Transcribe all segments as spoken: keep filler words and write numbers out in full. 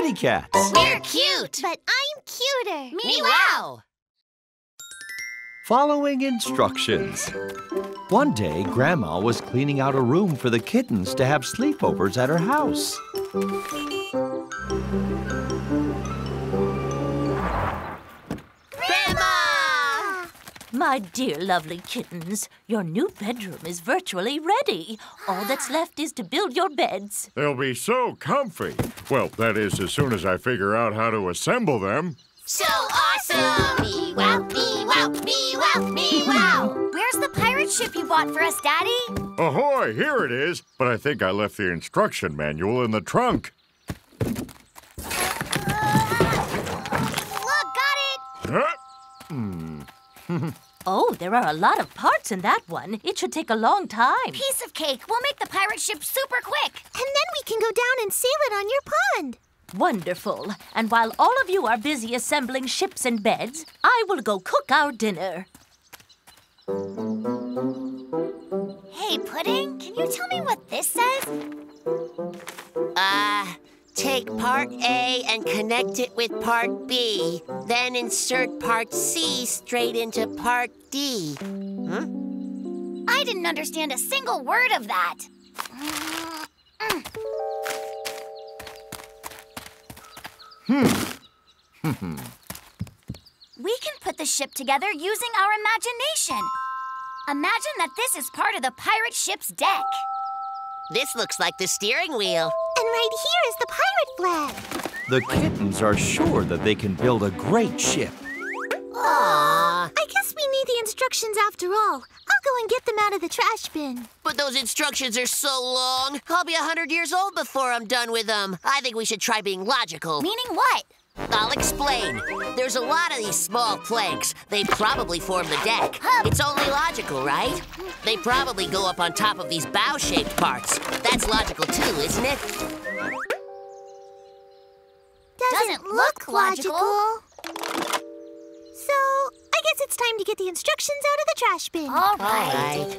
kitty cats. We're cute. But I'm cuter. Me-wow. Following instructions. One day, Grandma was cleaning out a room for the kittens to have sleepovers at her house. Grandma! My dear lovely kittens, your new bedroom is virtually ready. All that's left is to build your beds. They'll be so comfy. Well, that is, as soon as I figure out how to assemble them. So awesome! Me-wow, me-wow, me-wow, me-wow! Where's the pirate ship you bought for us, Daddy? Ahoy, here it is. But I think I left the instruction manual in the trunk. Oh, there are a lot of parts in that one. It should take a long time. Piece of cake. We'll make the pirate ship super quick. And then we can go down and sail it on your pond. Wonderful. And while all of you are busy assembling ships and beds, I will go cook our dinner. Hey, Pudding, can you tell me what this says? Uh... Take part A and connect it with part B. Then insert part C straight into part D. Huh? I didn't understand a single word of that. Hmm. We can put the ship together using our imagination. Imagine that this is part of the pirate ship's deck. This looks like the steering wheel. And right here is the pirate flag. The kittens are sure that they can build a great ship. Aww. I guess we need the instructions after all. I'll go and get them out of the trash bin. But those instructions are so long. I'll be a hundred years old before I'm done with them. I think we should try being logical. Meaning what? I'll explain. There's a lot of these small planks. They probably form the deck. Hub. It's only logical, right? They probably go up on top of these bow-shaped parts. That's logical too, isn't it? Doesn't, Doesn't look, look logical. logical. So, I guess it's time to get the instructions out of the trash bin. All right. All right.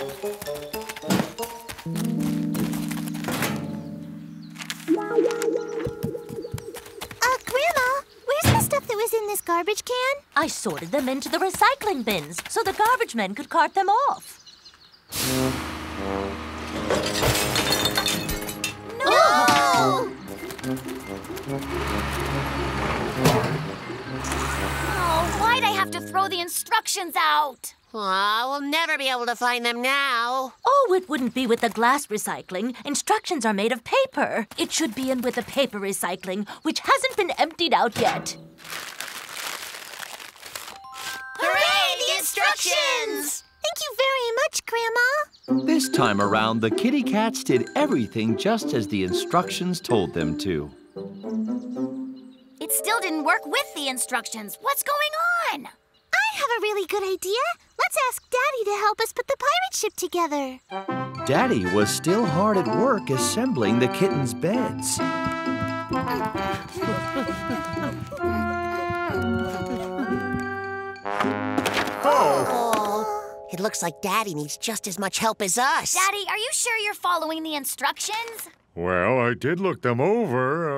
Stuff that was in this garbage can? I sorted them into the recycling bins so the garbage men could cart them off. No! Oh! Oh, why'd I have to throw the instructions out? Aw, we'll never be able to find them now. Oh, it wouldn't be with the glass recycling. Instructions are made of paper. It should be in with the paper recycling, which hasn't been emptied out yet. Hooray, the instructions! Thank you very much, Grandma. This time around, the kitty cats did everything just as the instructions told them to. It still didn't work with the instructions. What's going on? I have a really good idea. Let's ask Daddy to help us put the pirate ship together. Daddy was still hard at work assembling the kittens' beds. Oh. It looks like Daddy needs just as much help as us. Daddy, are you sure you're following the instructions? Well, I did look them over.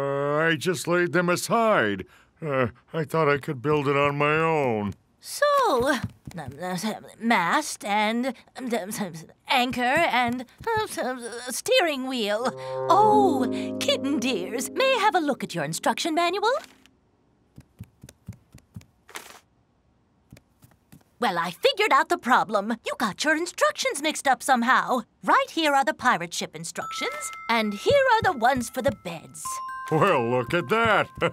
Uh, I just laid them aside. Uh, I thought I could build it on my own. So, mast and anchor and steering wheel. Oh, kitten dears, may I have a look at your instruction manual? Well, I figured out the problem. You got your instructions mixed up somehow. Right here are the pirate ship instructions, and here are the ones for the beds. Well, look at that. uh.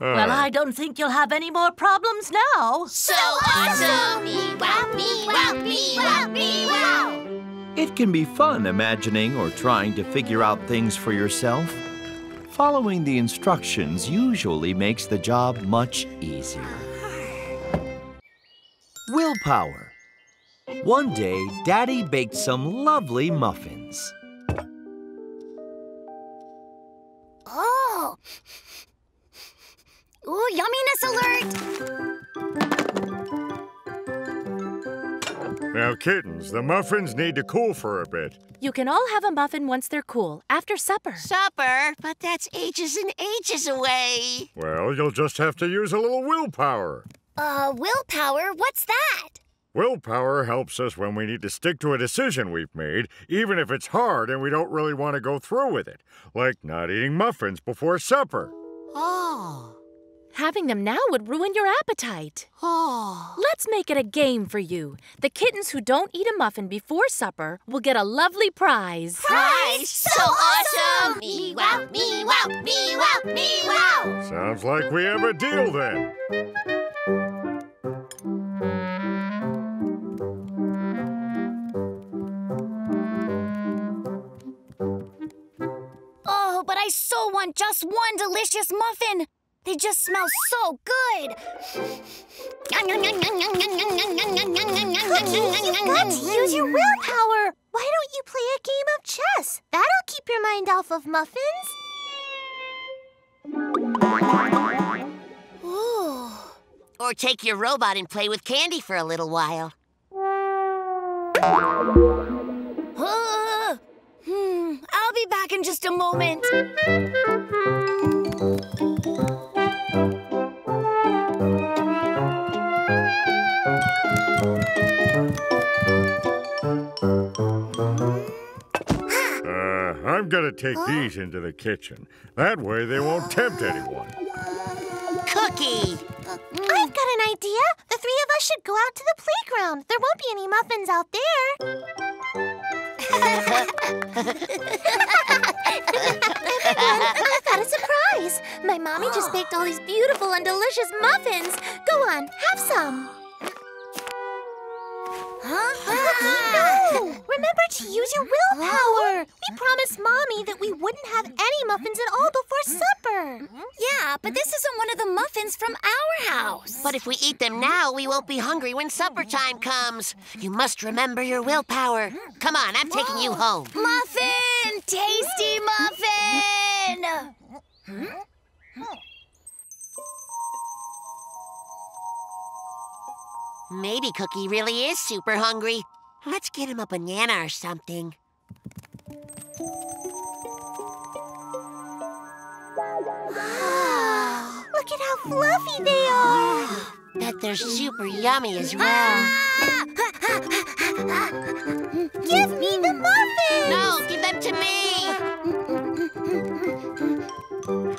Well, I don't think you'll have any more problems now. So awesome! Me-wow, me-wow, me-wow, me-wow! It can be fun imagining or trying to figure out things for yourself. Following the instructions usually makes the job much easier. Willpower. One day, Daddy baked some lovely muffins. Ooh, yumminess alert! Now Now, kittens, the muffins need to cool for a bit. You can all have a muffin once they're cool, after supper. Supper? But that's ages and ages away. Well, you'll just have to use a little willpower. Uh, willpower? What's that? Willpower helps us when we need to stick to a decision we've made, even if it's hard and we don't really want to go through with it, like not eating muffins before supper. Oh. Having them now would ruin your appetite. Oh. Let's make it a game for you. The kittens who don't eat a muffin before supper will get a lovely prize. Prize? So awesome! Me-wow, me-wow, me-wow, me-wow! Sounds like we have a deal then. I so want just one delicious muffin. They just smell so good. Cookie, you've got to use your willpower. Why don't you play a game of chess? That'll keep your mind off of muffins. Ooh. Or take your robot and play with Candy for a little while. I'll be back in just a moment. Uh, I'm gonna take huh? these into the kitchen. That way they won't tempt anyone. Cookie! I've got an idea. The three of us should go out to the playground. There won't be any muffins out there. Everyone, I've got a surprise. My mommy just baked all these beautiful and delicious muffins. Go on, have some. Huh? Ah. No! Remember to use your willpower. We promised Mommy that we wouldn't have any muffins at all before supper. Yeah, but this isn't one of the muffins from our house. But if we eat them now, we won't be hungry when supper time comes. You must remember your willpower. Come on, I'm taking you home. Muffin! Tasty muffin! Hmm? Maybe Cookie really is super hungry. Let's get him a banana or something. Wow! Look at how fluffy they are! Bet they're super yummy as well. Ah! Give me the muffins! No, give them to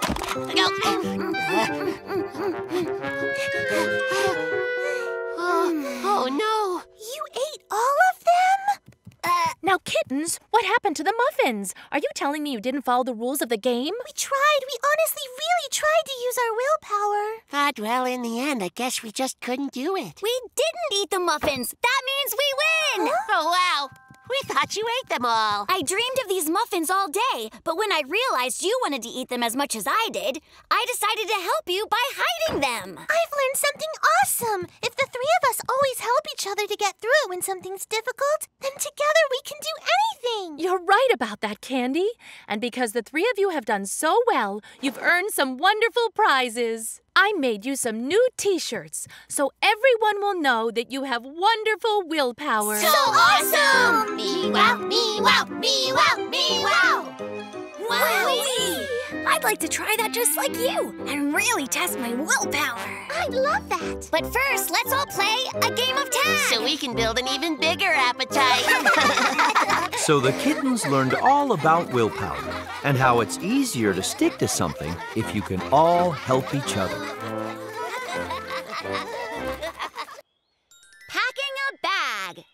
me! Go! Oh, no! You ate all of them? Uh, now, kittens, what happened to the muffins? Are you telling me you didn't follow the rules of the game? We tried. We honestly really tried to use our willpower. But, well, in the end, I guess we just couldn't do it. We didn't eat the muffins. That means we win! Huh? Oh, wow. We thought you ate them all. I dreamed of these muffins all day, but when I realized you wanted to eat them as much as I did, I decided to help you by hiding them. I've learned something awesome. If the three of us always help each other to get through when something's difficult, then together we can do anything. You're right about that, Candy. And because the three of you have done so well, you've earned some wonderful prizes. I made you some new T-shirts, so everyone will know that you have wonderful willpower. So awesome! Me-wow, me-wow, me-wow, me-wow! Wowie! I'd like to try that just like you and really test my willpower. I'd love that. But first, let's all play a game of tag. So we can build an even bigger appetite. So the kittens learned all about willpower and how it's easier to stick to something if you can all help each other. Packing a bag.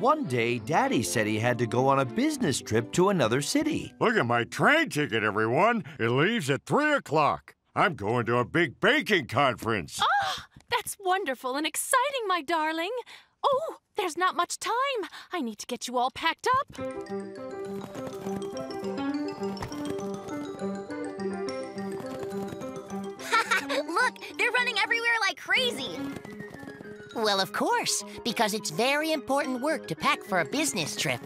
One day, Daddy said he had to go on a business trip to another city. Look at my train ticket, everyone. It leaves at three o'clock. I'm going to a big baking conference. Oh, that's wonderful and exciting, my darling. Oh, there's not much time. I need to get you all packed up. Look, they're running everywhere like crazy. Well, of course, because it's very important work to pack for a business trip.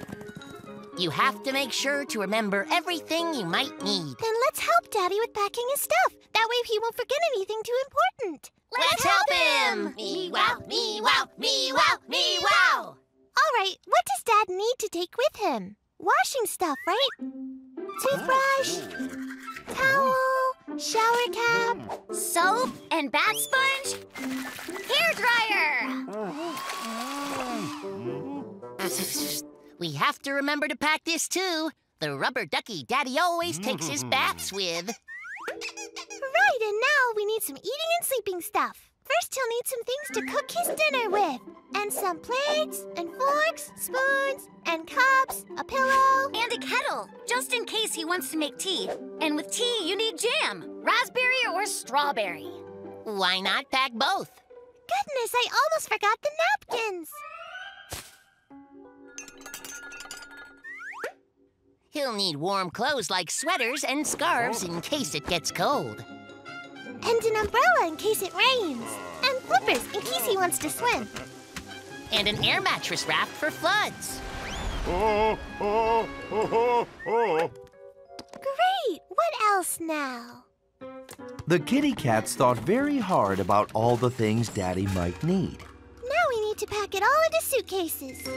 You have to make sure to remember everything you might need. Then let's help Daddy with packing his stuff. That way he won't forget anything too important. Let's, let's help, help him! Me-wow, me-wow, me-wow, me-wow! All right, what does Dad need to take with him? Washing stuff, right? Toothbrush, towel, shower cap, soap and bath sponge, hairdryer. We have to remember to pack this, too. The rubber ducky Daddy always takes his baths with. Right, and now we need some eating and sleeping stuff. First, he'll need some things to cook his dinner with. And some plates, and forks, spoons, and cups, a pillow. And a kettle, just in case he wants to make tea. And with tea, you need jam, raspberry or strawberry. Why not pack both? Goodness, I almost forgot the napkins. He'll need warm clothes like sweaters and scarves in case it gets cold. And an umbrella in case it rains. And flippers in case he wants to swim. And an air mattress raft for floods. Oh, oh, oh, oh, oh. Great! What else now? The kitty cats thought very hard about all the things Daddy might need. Now we need to pack it all into suitcases.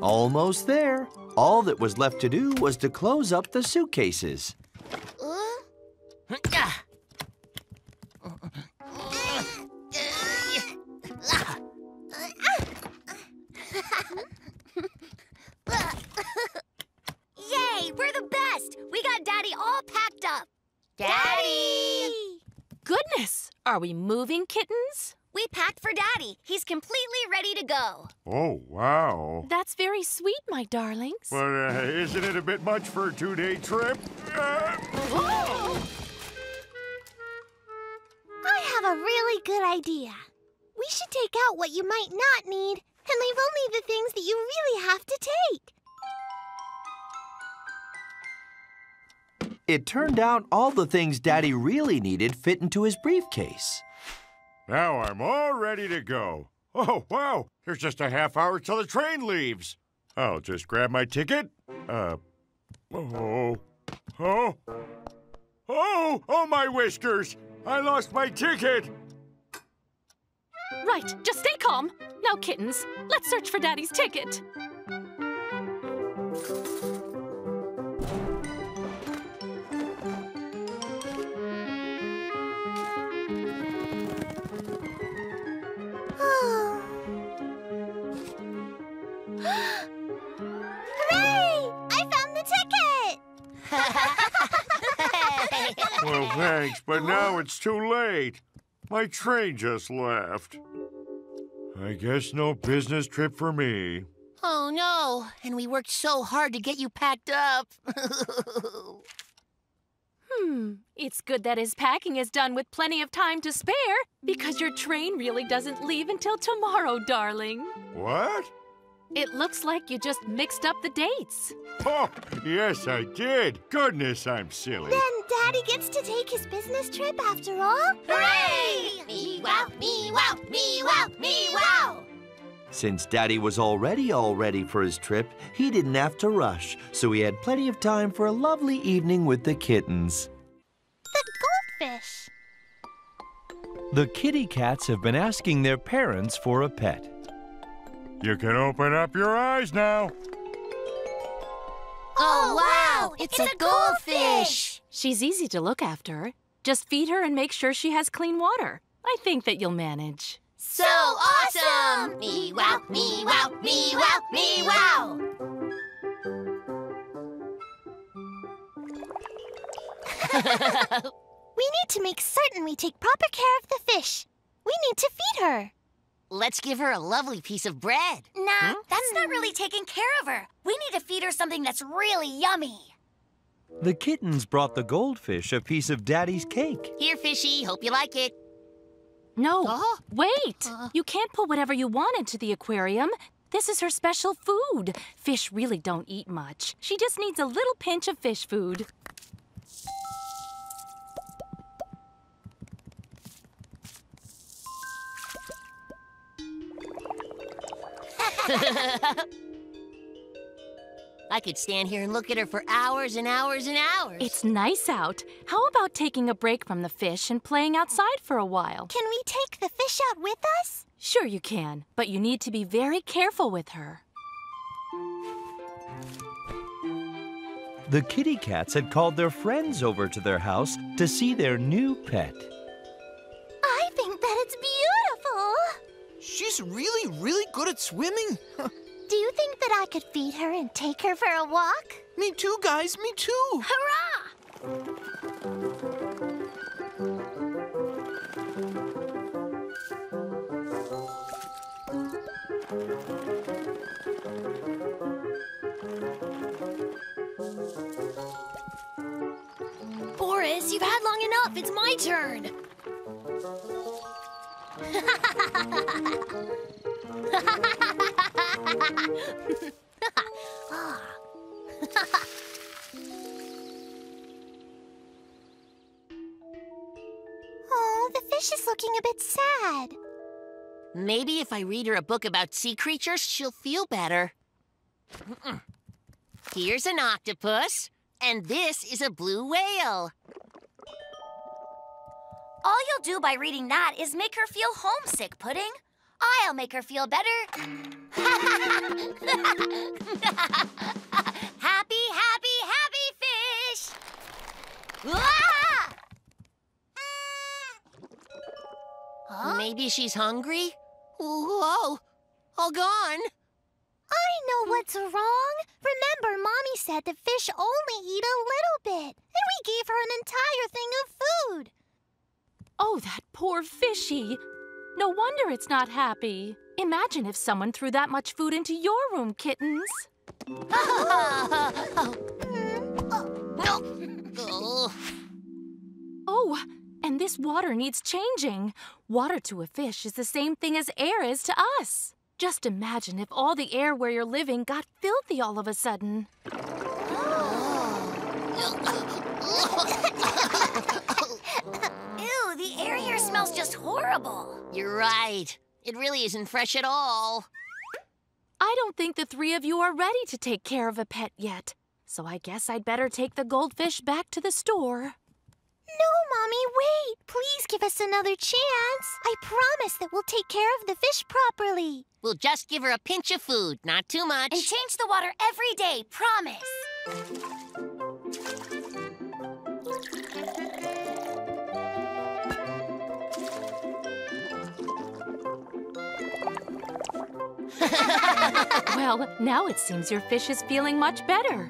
Almost there. All that was left to do was to close up the suitcases. Yay, we're the best. We got Daddy all packed up. Daddy! Goodness, are we moving, kittens? We packed for Daddy. He's completely ready to go. Oh, wow. That's very sweet, my darlings. But uh, isn't it a bit much for a two-day trip? Uh... Oh! I have a really good idea. We should take out what you might not need and leave only the things that you really have to take. It turned out all the things Daddy really needed fit into his briefcase. Now I'm all ready to go. Oh, wow, there's just a half hour till the train leaves. I'll just grab my ticket. Uh, oh, oh, oh, oh, my whiskers. I lost my ticket. Right, just stay calm. Now, kittens, let's search for Daddy's ticket. Well, thanks, but now it's too late. My train just left. I guess no business trip for me. Oh, no. And we worked so hard to get you packed up. Hmm. It's good that his packing is done with plenty of time to spare, because your train really doesn't leave until tomorrow, darling. What? It looks like you just mixed up the dates. Oh, yes, I did. Goodness, I'm silly. Then Daddy gets to take his business trip after all. Hooray! Me-wow, me-wow, me-wow, me-wow! Since Daddy was already all ready for his trip, he didn't have to rush, so he had plenty of time for a lovely evening with the kittens. The goldfish. The kitty cats have been asking their parents for a pet. You can open up your eyes now. Oh, wow! It's, it's a, a goldfish! She's easy to look after. Just feed her and make sure she has clean water. I think that you'll manage. So awesome! Me-wow, me-wow, me-wow, me-wow! We need to make certain we take proper care of the fish. We need to feed her. Let's give her a lovely piece of bread. Nah, huh? That's not really taking care of her. We need to feed her something that's really yummy. The kittens brought the goldfish a piece of Daddy's cake. Here, fishy. Hope you like it. No, oh. wait. Uh. You can't put whatever you want into the aquarium. This is her special food. Fish really don't eat much. She just needs a little pinch of fish food. I could stand here and look at her for hours and hours and hours. It's nice out. How about taking a break from the fish and playing outside for a while? Can we take the fish out with us? Sure you can, but you need to be very careful with her. The kitty cats had called their friends over to their house to see their new pet. I think that it's beautiful. She's really, really good at swimming. Do you think that I could feed her and take her for a walk? Me too, guys, me too. Hurrah! Boris, you've had long enough. It's my turn. Oh, the fish is looking a bit sad. Maybe if I read her a book about sea creatures, she'll feel better. Mm-mm. Here's an octopus, and this is a blue whale. All you'll do by reading that is make her feel homesick, Pudding. I'll make her feel better. Happy, happy, happy fish! Huh? Maybe she's hungry? Whoa, all gone. I know what's wrong. Remember, Mommy said the fish only eat a little bit, and we gave her an entire thing of food. Oh, that poor fishy. No wonder it's not happy. Imagine if someone threw that much food into your room, kittens. Oh, and this water needs changing. Water to a fish is the same thing as air is to us. Just imagine if all the air where you're living got filthy all of a sudden. The air here smells just horrible. You're right. It really isn't fresh at all. I don't think the three of you are ready to take care of a pet yet, so I guess I'd better take the goldfish back to the store. No, Mommy, wait. Please give us another chance. I promise that we'll take care of the fish properly. We'll just give her a pinch of food, not too much. And change the water every day, promise. Well, now it seems your fish is feeling much better.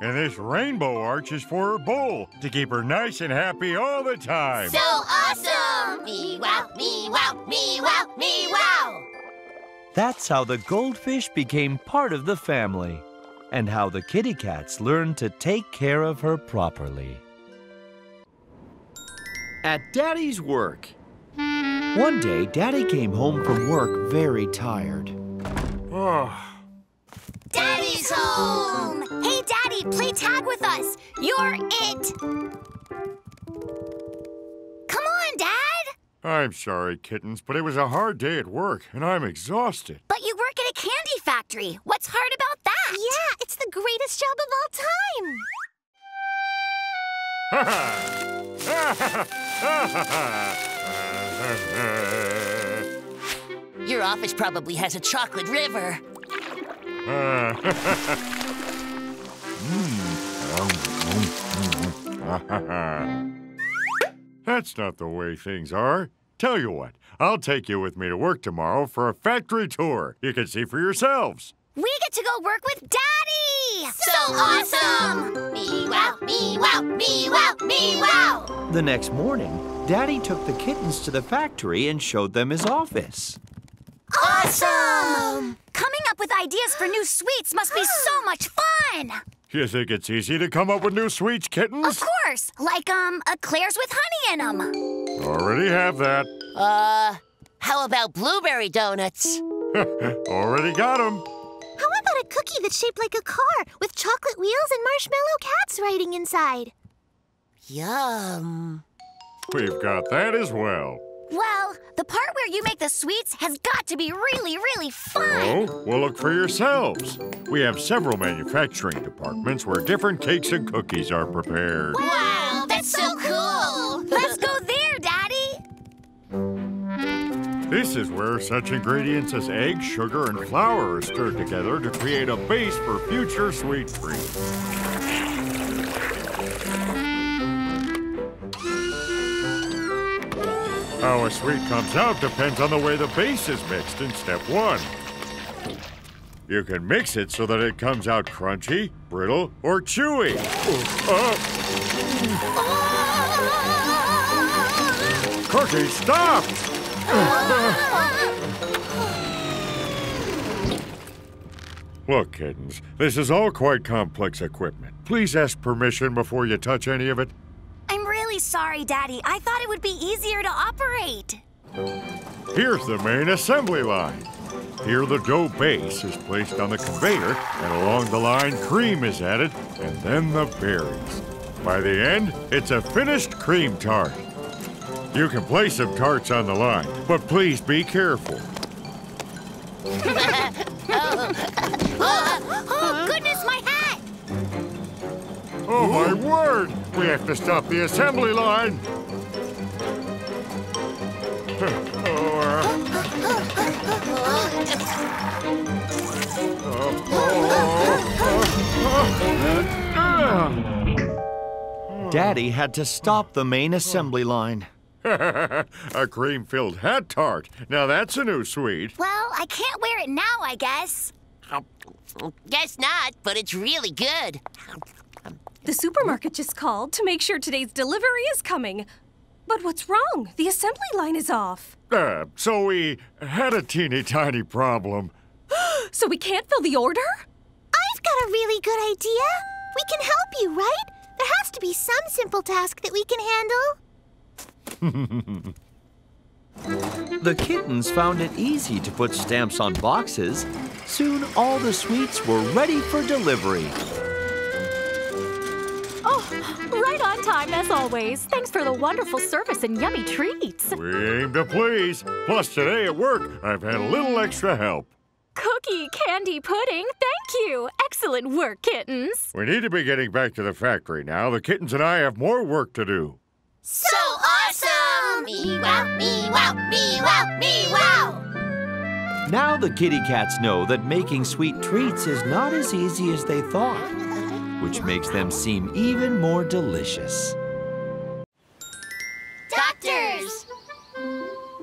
And this rainbow arch is for her bowl to keep her nice and happy all the time. So awesome! Me-wow, me-wow, me-wow, me-wow! That's how the goldfish became part of the family and how the kitty cats learned to take care of her properly. At Daddy's work. One day, Daddy came home from work very tired. Oh. Daddy's home! Hey, Daddy, play tag with us. You're it. Come on, Dad. I'm sorry, kittens, but it was a hard day at work, and I'm exhausted. But you work at a candy factory. What's hard about that? Yeah, it's the greatest job of all time. Ha ha! Ha ha ha! Your office probably has a chocolate river. That's not the way things are. Tell you what, I'll take you with me to work tomorrow for a factory tour. You can see for yourselves. We get to go work with Daddy! So awesome! Me-wow, me-wow, me-wow, me-wow! The next morning, Daddy took the kittens to the factory and showed them his office. Awesome! Coming up with ideas for new sweets must be so much fun! You think it's easy to come up with new sweets, kittens? Of course! Like, um, eclairs with honey in them. Already have that. Uh, how about blueberry donuts? Already got them. How about a cookie that's shaped like a car with chocolate wheels and marshmallow cats riding inside? Yum. We've got that as well. Well, the part where you make the sweets has got to be really, really fun. Oh, well, look for yourselves. We have several manufacturing departments where different cakes and cookies are prepared. Wow, that's so cool! Let's go there, Daddy! This is where such ingredients as eggs, sugar, and flour are stirred together to create a base for future sweet treats. How a sweet comes out depends on the way the base is mixed in step one. You can mix it so that it comes out crunchy, brittle, or chewy. Oh. Cookie, stop! Look, kittens, this is all quite complex equipment. Please ask permission before you touch any of it. Sorry, Daddy. I thought it would be easier to operate. Here's the main assembly line. Here the dough base is placed on the conveyor, and along the line cream is added, and then the berries. By the end, it's a finished cream tart. You can place some tarts on the line, but please be careful. oh. Oh, oh, goodness, my hat! Oh, my word! We have to stop the assembly line! Daddy had to stop the main assembly line. A cream-filled hat tart! Now that's a new sweet. Well, I can't wear it now, I guess. Guess not, but it's really good. The supermarket just called to make sure today's delivery is coming. But what's wrong? The assembly line is off. Uh, so we had a teeny tiny problem. So we can't fill the order? I've got a really good idea. We can help you, right? There has to be some simple task that we can handle. The kittens found it easy to put stamps on boxes. Soon all the sweets were ready for delivery. Oh, right on time, as always. Thanks for the wonderful service and yummy treats. We aim to please. Plus, today at work, I've had a little extra help. Cookie, Candy, Pudding, thank you. Excellent work, kittens. We need to be getting back to the factory now. The kittens and I have more work to do. So awesome! Me-wow, me-wow, me-wow, me-wow! Now the kitty cats know that making sweet treats is not as easy as they thought, which makes them seem even more delicious. Doctors!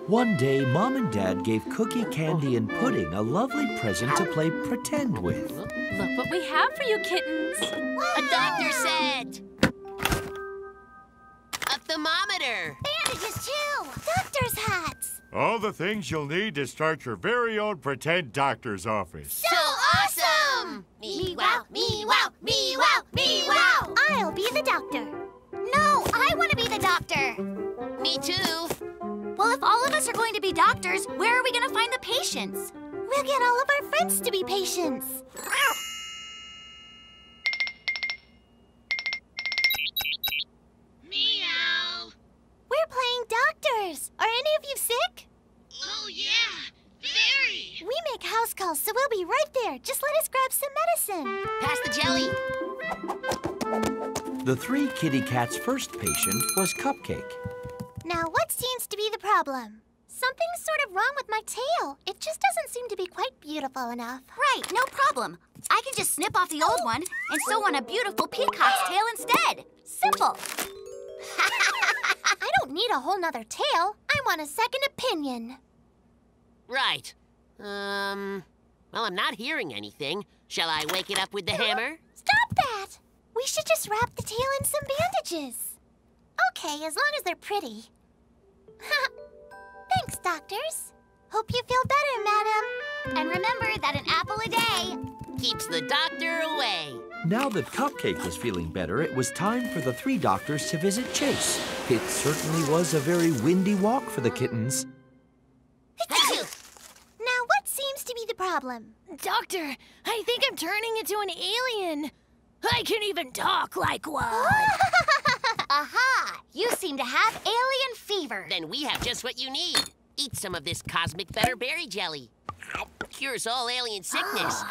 One day, Mom and Dad gave Cookie, Candy, and Pudding a lovely present to play pretend with. Look what we have for you, kittens. Wow. A doctor said. A thermometer. Bandages, too. Doctor's hats. All the things you'll need to start your very own pretend doctor's office. So awesome! Me-wow, me-wow, me-wow, me-wow! I'll be the doctor. No, I want to be the doctor. Me too. Well, if all of us are going to be doctors, where are we going to find the patients? We'll get all of our friends to be patients. Playing doctors. Are any of you sick? Oh, yeah. Very. We make house calls, so we'll be right there. Just let us grab some medicine. Pass the jelly. The three kitty cats' first patient was Cupcake. Now, what seems to be the problem? Something's sort of wrong with my tail. It just doesn't seem to be quite beautiful enough. Right, no problem. I can just snip off the old one and sew on a beautiful peacock's tail instead. Simple. I don't need a whole nother tail. I want a second opinion. Right. Um, well, I'm not hearing anything. Shall I wake it up with the hammer? Stop that! We should just wrap the tail in some bandages. Okay, as long as they're pretty. Thanks, doctors. Hope you feel better, madam. And remember that an apple a day keeps the doctor away. Now that Cupcake was feeling better, it was time for the three doctors to visit Chase. It certainly was a very windy walk for the kittens. Now, what seems to be the problem? Doctor, I think I'm turning into an alien. I can even talk like one. Aha! You seem to have alien fever. Then we have just what you need. Eat some of this cosmic better berry jelly. Cures all alien sickness.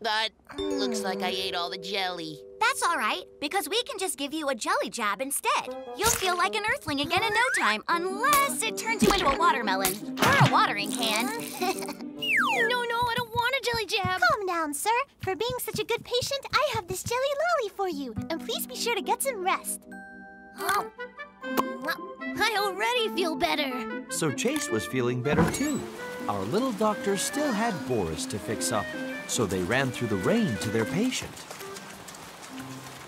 But looks like I ate all the jelly. That's all right, because we can just give you a jelly jab instead. You'll feel like an earthling again in no time, unless it turns you into a watermelon or a watering can. No, no, I don't want a jelly jab. Calm down, sir. For being such a good patient, I have this jelly lolly for you. And please be sure to get some rest. Oh. I already feel better. So Chase was feeling better, too. Our little doctor still had Boris to fix up, so they ran through the rain to their patient.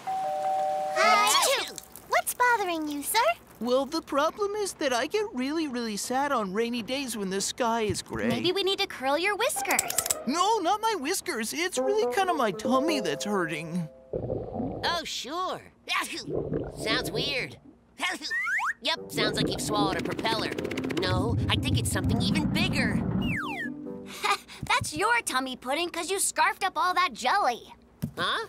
Hi. What's bothering you, sir? Well, the problem is that I get really, really sad on rainy days when the sky is gray. Maybe we need to curl your whiskers. No, not my whiskers. It's really kind of my tummy that's hurting. Oh, sure. Sounds weird. Yep, sounds like you've swallowed a propeller. No, I think it's something even bigger. That's your tummy pudding, because you scarfed up all that jelly. Huh?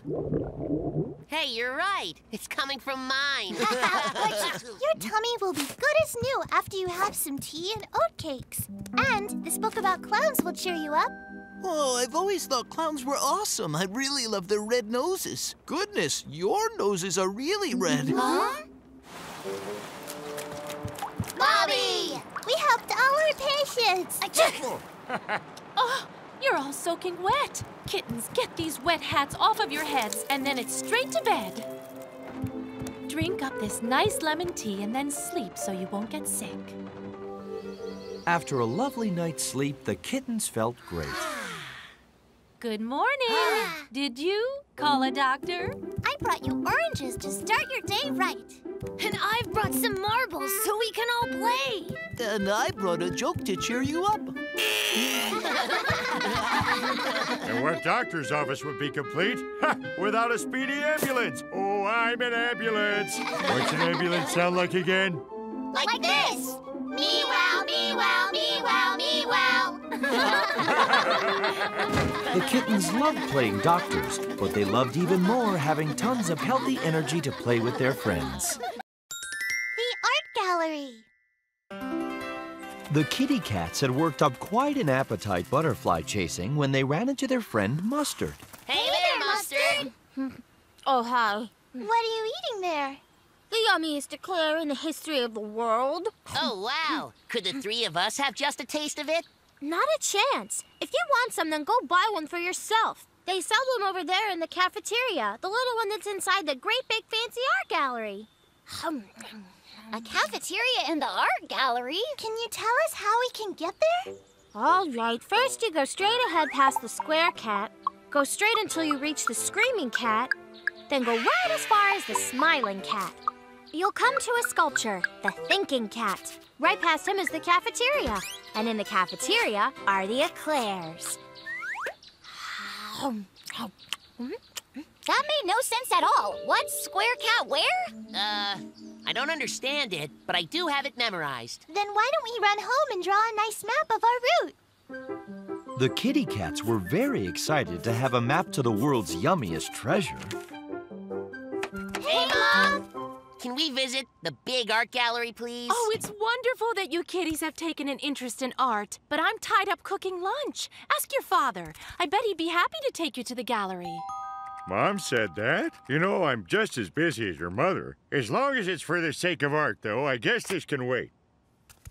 Hey, you're right. It's coming from mine. But your tummy will be good as new after you have some tea and oatcakes. And this book about clowns will cheer you up. Oh, I've always thought clowns were awesome. I really love their red noses. Goodness, your noses are really red. Huh? Bobby! We helped all our patients. Oh, you're all soaking wet. Kittens, get these wet hats off of your heads, and then it's straight to bed. Drink up this nice lemon tea and then sleep so you won't get sick. After a lovely night's sleep, the kittens felt great. Good morning. Did you call a doctor? I brought you oranges to start your day right. And I've brought some marbles so we can all play. And I brought a joke to cheer you up. And what doctor's office would be complete without a speedy ambulance? Oh, I'm an ambulance. What's an ambulance sound like again? Like, like this. Me-wow, me-wow, me-wow, me-wow. The kittens loved playing doctors, but they loved even more having tons of healthy energy to play with their friends. The Art Gallery. The kitty cats had worked up quite an appetite butterfly chasing when they ran into their friend Mustard. Hey, hey there, Mustard! Mustard. Oh, hi. What are you eating there? The yummiest eclair in the history of the world. Oh, wow. Could the three of us have just a taste of it? Not a chance. If you want some, then go buy one for yourself. They sell them over there in the cafeteria, the little one that's inside the great big fancy art gallery. A cafeteria in the art gallery? Can you tell us how we can get there? All right. First, you go straight ahead past the square cat. Go straight until you reach the screaming cat. Then go right as far as the smiling cat. You'll come to a sculpture, the thinking cat. Right past him is the cafeteria. And in the cafeteria are the eclairs. That made no sense at all. What square cat where? Uh, I don't understand it, but I do have it memorized. Then why don't we run home and draw a nice map of our route? The kitty cats were very excited to have a map to the world's yummiest treasure. Hey, Mom! Can we visit the big art gallery, please? Oh, it's wonderful that you kitties have taken an interest in art, but I'm tied up cooking lunch. Ask your father. I bet he'd be happy to take you to the gallery. Mom said that? You know, I'm just as busy as your mother. As long as it's for the sake of art, though, I guess this can wait.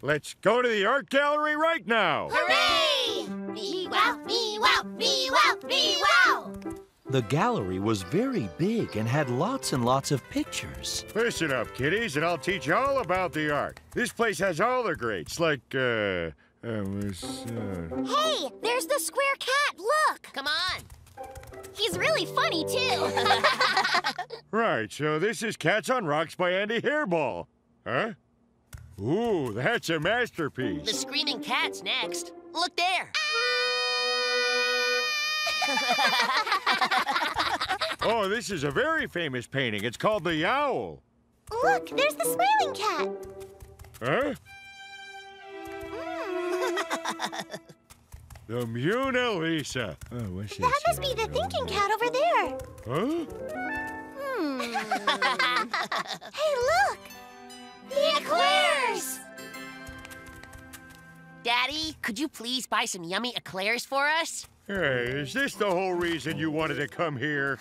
Let's go to the art gallery right now! Hooray! Me-wow, me-wow, me-wow, me-wow! The gallery was very big and had lots and lots of pictures. Listen up, kiddies, and I'll teach you all about the art. This place has all the greats, like, uh... uh, was, uh... Hey, there's the square cat, look! Come on! He's really funny, too! Right, so this is Cats on Rocks by Andy Hairball. Huh? Ooh, that's a masterpiece. The screaming cat's next. Look there! Oh, this is a very famous painting. It's called The Owl. Look, there's the smiling cat. Huh? Mm. The Mona Lisa. Oh, what's that? That must be the thinking cat over there. Huh? Hmm. Hmm. Hey, look! The eclairs! Daddy, could you please buy some yummy eclairs for us? Hey, is this the whole reason you wanted to come here?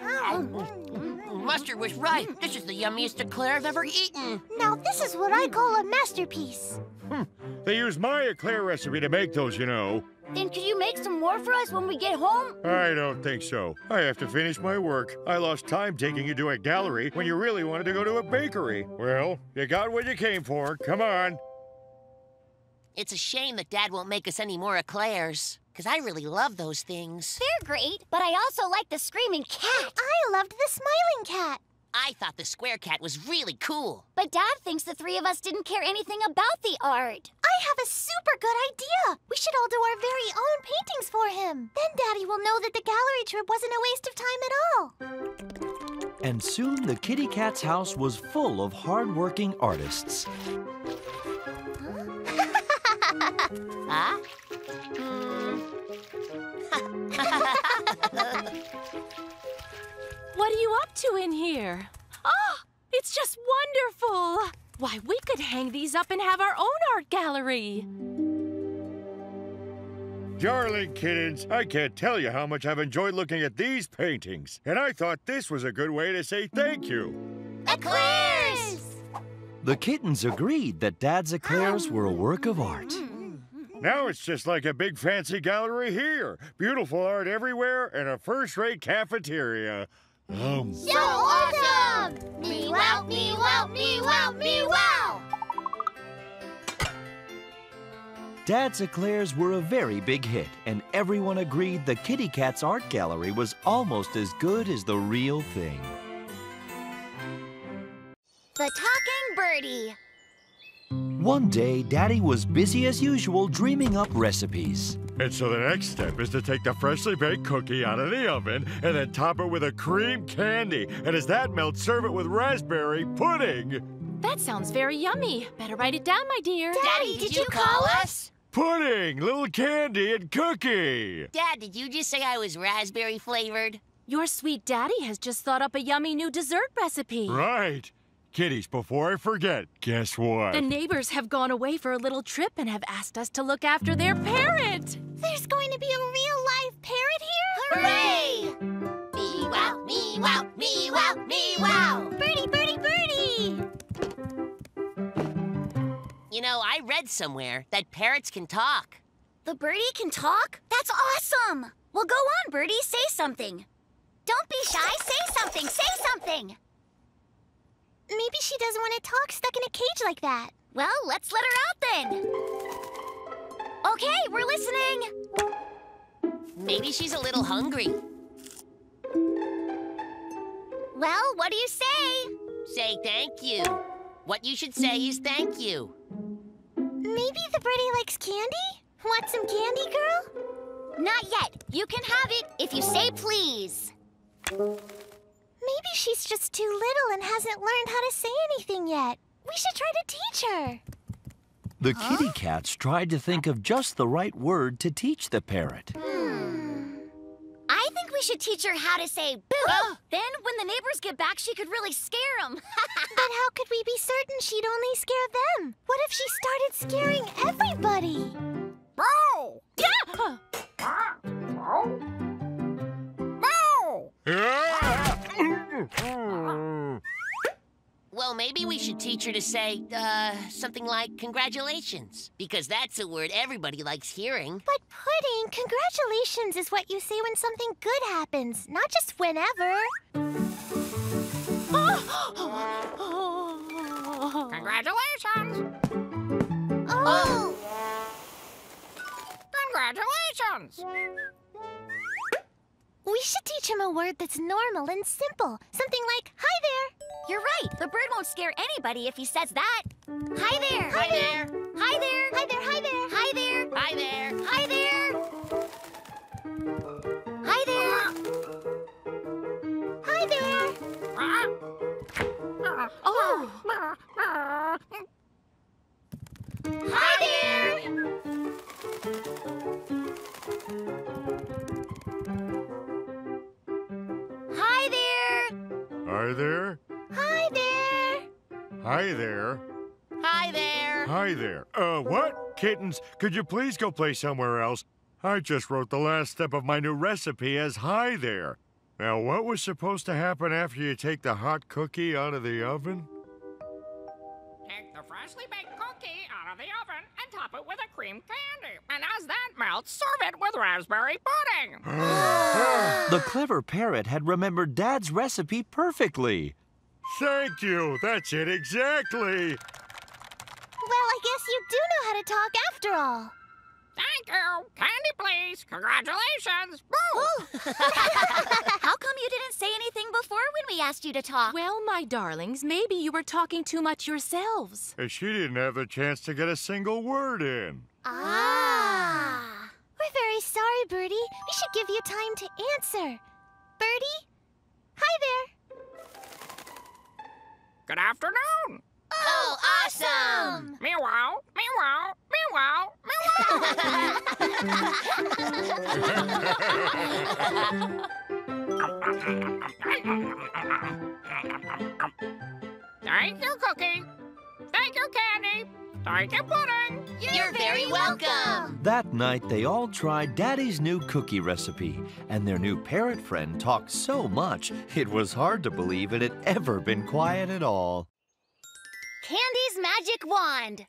Mustard was right. This is the yummiest eclair I've ever eaten. Now, this is what I call a masterpiece. Hmm. They use my eclair recipe to make those, you know. Then could you make some more for us when we get home? I don't think so. I have to finish my work. I lost time taking you to a gallery when you really wanted to go to a bakery. Well, you got what you came for. Come on. It's a shame that Dad won't make us any more eclairs, because I really love those things. They're great, but I also like the screaming cat. I loved the smiling cat. I thought the square cat was really cool. But Dad thinks the three of us didn't care anything about the art. I have a super good idea. We should all do our very own paintings for him. Then Daddy will know that the gallery trip wasn't a waste of time at all. And soon the kitty cat's house was full of hard-working artists. Huh? What are you up to in here? Oh, it's just wonderful! Why, we could hang these up and have our own art gallery. Darling kittens, I can't tell you how much I've enjoyed looking at these paintings. And I thought this was a good way to say thank you. Eclairs! The kittens agreed that Dad's eclairs were a work of art. Now it's just like a big fancy gallery here. Beautiful art everywhere and a first-rate cafeteria. Um. So awesome! Me-wow, me-wow, me-wow, me-wow! Dad's eclairs were a very big hit, and everyone agreed the kitty cat's art gallery was almost as good as the real thing. The Talking Birdie. One day, Daddy was busy as usual dreaming up recipes. And so the next step is to take the freshly baked cookie out of the oven and then top it with a cream candy. And as that melts, serve it with raspberry pudding. That sounds very yummy. Better write it down, my dear. Daddy, did you call us? Pudding, little candy, and cookie. Dad, did you just say I was raspberry flavored? Your sweet daddy has just thought up a yummy new dessert recipe. Right. Kitties, before I forget, guess what? The neighbors have gone away for a little trip and have asked us to look after their parrot. There's going to be a real-life parrot here? Hooray! Me-wow, me-wow, me-wow, me-wow! Birdie, birdie, birdie! You know, I read somewhere that parrots can talk. The birdie can talk? That's awesome! Well, go on, birdie, say something. Don't be shy, say something, say something! Maybe she doesn't want to talk stuck in a cage like that. Well, let's let her out then. Okay, we're listening. Maybe she's a little hungry. Well, what do you say? Say thank you. What you should say is thank you. Maybe the birdie likes candy? Want some candy, girl? Not yet. You can have it if you say please. Maybe she's just too little and hasn't learned how to say anything yet. We should try to teach her. The huh? kitty cats tried to think of just the right word to teach the parrot. Hmm. I think we should teach her how to say boo. Oh. Then when the neighbors get back, she could really scare them. But how could we be certain she'd only scare them? What if she started scaring everybody? Boo! Yeah! Boo! Yeah! Well, maybe we should teach her to say, uh, something like congratulations, because that's a word everybody likes hearing. But, Pudding, congratulations is what you say when something good happens, not just whenever. Congratulations! Oh! Congratulations! We should teach him a word that's normal and simple. Something like, hi there. You're right. The bird won't scare anybody if he says that. Hi there. Hi there. Hi there. Hi there. Hi there. Hi there. Hi there. Hi there. Hi there. Hi there. Oh. Hi there. Hi there! Hi there. Hi there. Hi there. Hi there. Hi there. Uh, what? Kittens, could you please go play somewhere else? I just wrote the last step of my new recipe as hi there. Now, what was supposed to happen after you take the hot cookie out of the oven? Take the freshly baked cookie out of the oven and top it with a cream candy. And as that melts, serve it with raspberry pudding. The clever parrot had remembered Dad's recipe perfectly. Thank you. That's it exactly. Well, I guess you do know how to talk after all. Thank you. Candy, please. Congratulations. Boo! How come you didn't say anything before when we asked you to talk? Well, my darlings, maybe you were talking too much yourselves. She didn't have the chance to get a single word in. Ah. We're very sorry, Birdie. We should give you time to answer. Birdie? Hi there. Good afternoon. Oh, awesome! Me-wow, me-wow, me-wow, me-wow! Thank you, Cookie. Thank you, Candy. Thank you, Pudding. You're, You're very welcome. welcome. That night, they all tried Daddy's new cookie recipe, and their new parrot friend talked so much, it was hard to believe it had ever been quiet at all. Candy's magic wand.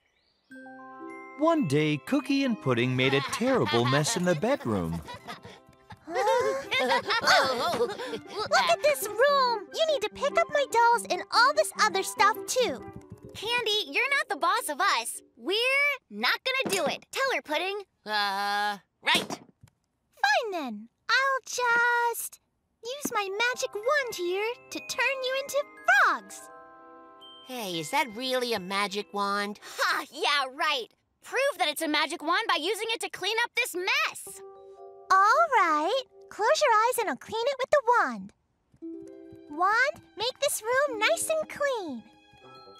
One day, Cookie and Pudding made a terrible mess in the bedroom. Oh. Look at this room. You need to pick up my dolls and all this other stuff, too. Candy, you're not the boss of us. We're not gonna do it. Tell her, Pudding. Uh, right. Fine, then. I'll just use my magic wand here to turn you into frogs. Hey, is that really a magic wand? Ha, yeah, right. Prove that it's a magic wand by using it to clean up this mess. All right. Close your eyes and I'll clean it with the wand. Wand, make this room nice and clean.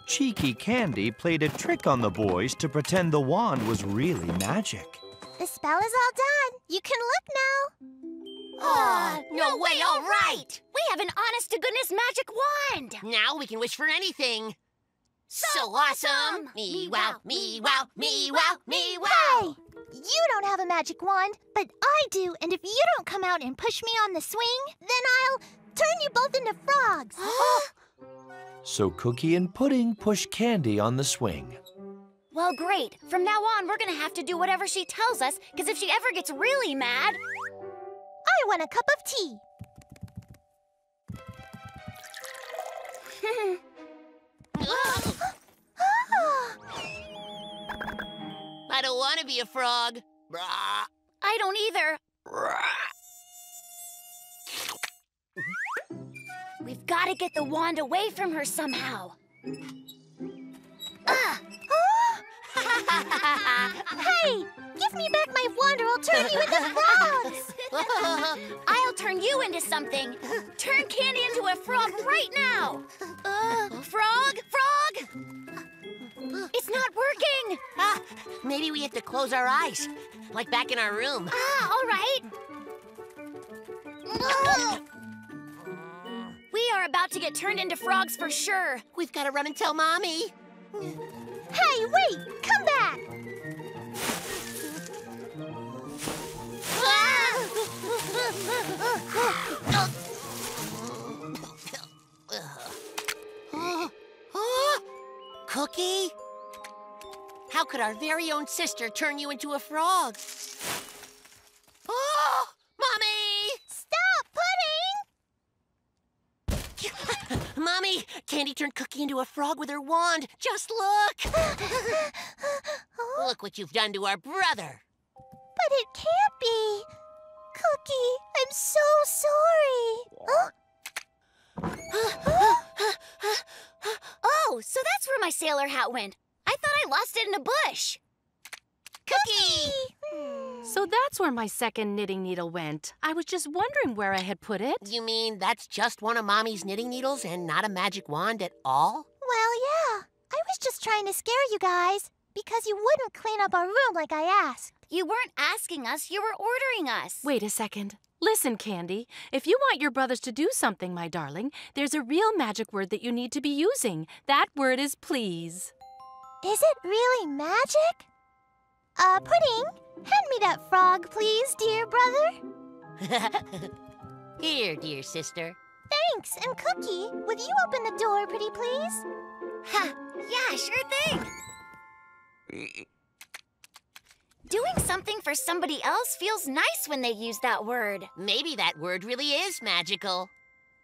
Cheeky Candy played a trick on the boys to pretend the wand was really magic. The spell is all done. You can look now. Oh, no, no way, way, all right! We have an honest-to-goodness magic wand! Now we can wish for anything. So, so awesome! Me-wow, me-wow, me-wow, me-wow! Hey! You don't have a magic wand, but I do, and if you don't come out and push me on the swing, then I'll turn you both into frogs! So Cookie and Pudding push Candy on the swing. Well, great. From now on, we're gonna have to do whatever she tells us, because if she ever gets really mad... I want a cup of tea. I don't want to be a frog. I don't either. We've got to get the wand away from her somehow. Uh. Hey! Give me back my wand or I'll turn you into frogs! I'll turn you into something! Turn Candy into a frog right now! Uh, frog? Frog? It's not working! Ah, maybe we have to close our eyes, like back in our room. Ah, all right. We are about to get turned into frogs for sure. We've got to run and tell Mommy. Hey, wait! Come back! Cookie? How could our very own sister turn you into a frog? Oh, Mommy! Stop, Pudding! Mommy, Candy turned Cookie into a frog with her wand. Just look! Oh. Look what you've done to our brother. But it can't be. Cookie, I'm so sorry. Oh, so that's where my sailor hat went. I thought I lost it in a bush. Cookie! Cookie. So that's where my second knitting needle went. I was just wondering where I had put it. You mean that's just one of Mommy's knitting needles and not a magic wand at all? Well, yeah. I was just trying to scare you guys because you wouldn't clean up our room like I asked. You weren't asking us, you were ordering us. Wait a second. Listen, Candy, if you want your brothers to do something, my darling, there's a real magic word that you need to be using. That word is please. Is it really magic? Uh, Pudding, hand me that frog, please, dear brother. Here, dear sister. Thanks, and Cookie, will you open the door, pretty please? Ha! Yeah, sure thing! Doing something for somebody else feels nice when they use that word. Maybe that word really is magical.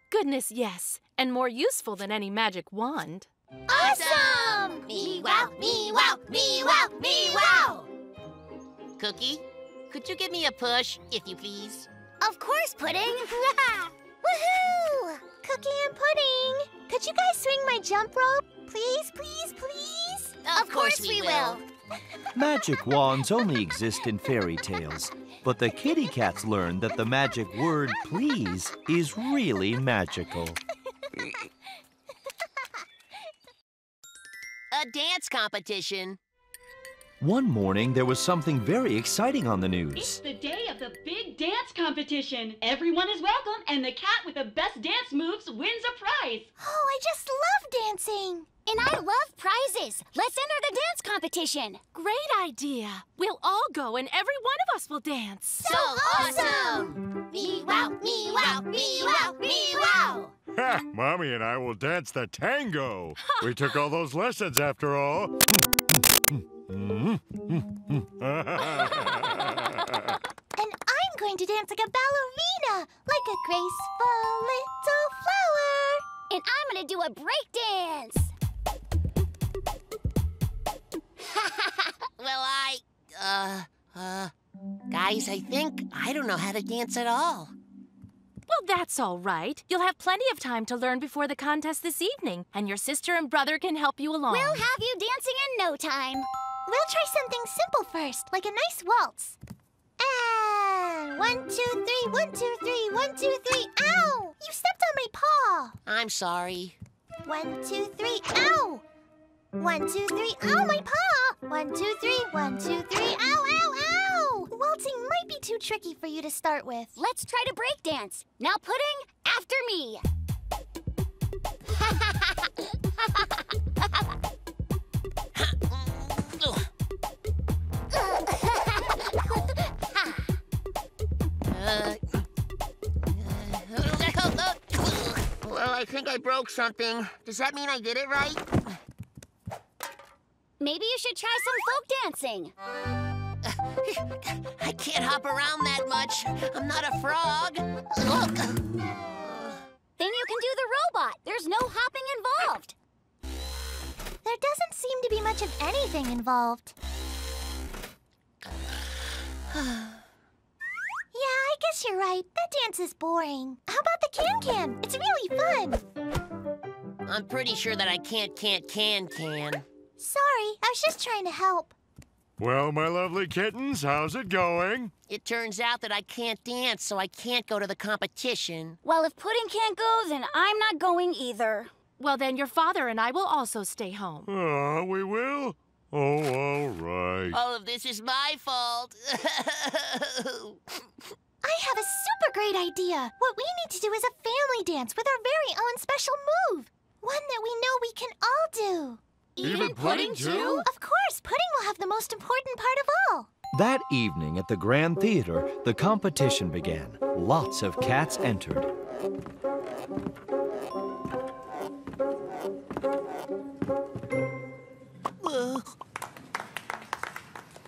Goodness, yes. And more useful than any magic wand. Awesome! Me-wow, me-wow, me-wow, me-wow! Cookie, could you give me a push, if you please? Of course, Pudding! Woohoo! Cookie and Pudding, could you guys swing my jump rope? Please, please, please? Of, of course, course we, we will. will. Magic wands only exist in fairy tales, but the kitty cats learned that the magic word please is really magical. A dance competition. One morning, there was something very exciting on the news. It's the day of the big dance competition. Everyone is welcome, and the cat with the best dance moves wins a prize. Oh, I just love dancing. And I love prizes. Let's enter the dance competition. Great idea. We'll all go, and every one of us will dance. So awesome! Me-wow, me-wow, me-wow, me-wow! Ha! Mommy and I will dance the tango. We took all those lessons, after all. And I'm going to dance like a ballerina, like a graceful little flower. And I'm going to do a break dance. Well, I, uh, uh, guys, I think I don't know how to dance at all. Well, that's all right. You'll have plenty of time to learn before the contest this evening, and your sister and brother can help you along. We'll have you dancing in no time. We'll try something simple first, like a nice waltz. And one, two, three, one, two, three, one, two, three, ow! You stepped on my paw. I'm sorry. One, two, three, ow! One, two, three, ow, my paw! One, two, three, one, two, three, ow, ow, ow! Waltzing might be too tricky for you to start with. Let's try to break dance. Now, Pudding, after me. Well, I think I broke something. Does that mean I did it right? Maybe you should try some folk dancing. I can't hop around that much. I'm not a frog. Then you can do the robot. There's no hopping involved. There doesn't seem to be much of anything involved. Yeah, I guess you're right. That dance is boring. How about the can-can? It's really fun. I'm pretty sure that I can't can't can-can. Sorry, I was just trying to help. Well, my lovely kittens, how's it going? It turns out that I can't dance, so I can't go to the competition. Well, if Pudding can't go, then I'm not going either. Well, then your father and I will also stay home. Oh, uh, we will? Oh, all right. All of this is my fault. I have a super great idea. What we need to do is a family dance with our very own special move. One that we know we can all do. Even, Even Pudding, Pudding too? Of course, Pudding will have the most important part of all. That evening at the Grand Theater, the competition began. Lots of cats entered.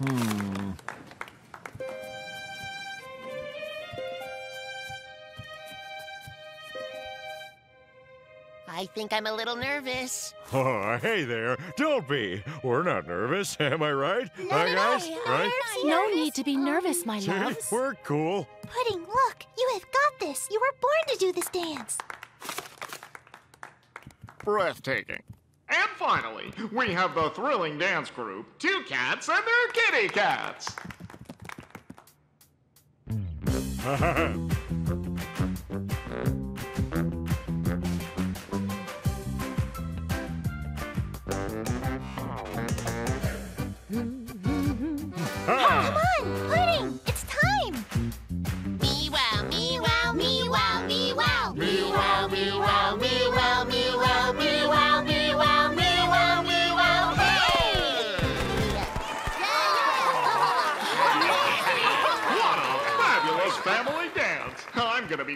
Hmm. I think I'm a little nervous. Oh, hey there. Don't be. We're not nervous, am I right? No, Hi, no, guys? No, right? no need to be nervous, my loves. See? We're cool. Pudding, look. You have got this. You were born to do this dance. Breathtaking. And finally, we have the thrilling dance group, Two Cats and Their Kitty Cats. Come on, Pudding! It's time! Me-wow, me-wow!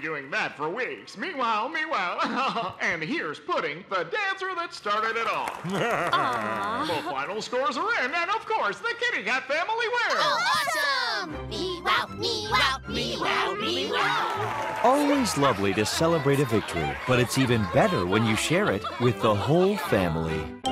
doing that for weeks. Meanwhile, meanwhile, and here's Pudding, the dancer that started it all. Aww. The final scores are in, and of course, the kitty cat family wins. Oh, awesome! Me-wow, me-wow, me-wow, me-wow. Always lovely to celebrate a victory, but it's even better when you share it with the whole family.